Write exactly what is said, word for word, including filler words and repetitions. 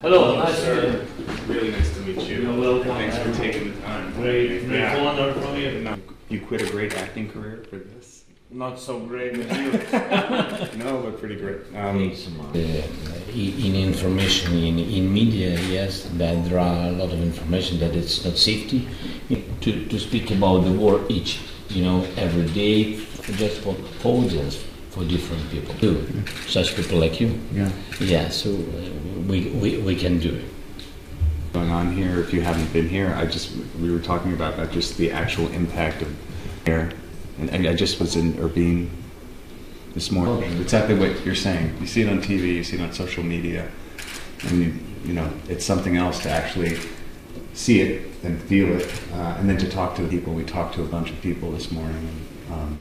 Hello, nice sir. To really nice to meet you. You're welcome. Thanks for taking the time. Great. Yeah. Great honor from you. No. You quit a great acting career for this? Not so great. No, but pretty great. Um, uh, in information, in, in media, yes, that there are a lot of information that it's not safety. To, to speak about the war each, you know, every day, just for audience. For different people, too. Yeah. Such people like you. Yeah. Yeah. So we, we we can do it. Going on here, if you haven't been here, I just we were talking about that, just the actual impact of air, and, and I just was in Irvine this morning. Oh. Exactly what you're saying. You see it on T V, you see it on social media, and you, you know it's something else to actually see it and feel it, uh, and then to talk to the people. We talked to a bunch of people this morning. And, um,